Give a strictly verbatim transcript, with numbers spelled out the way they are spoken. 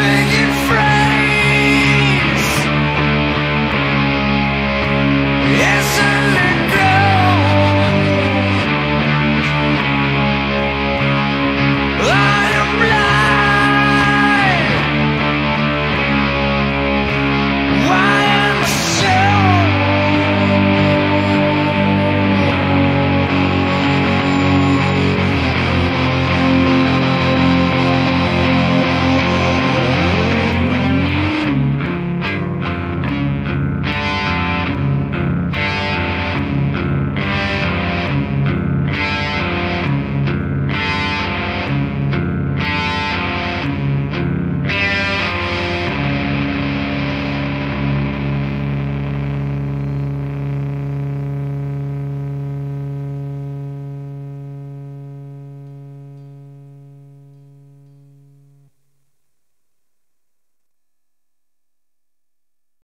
making friends.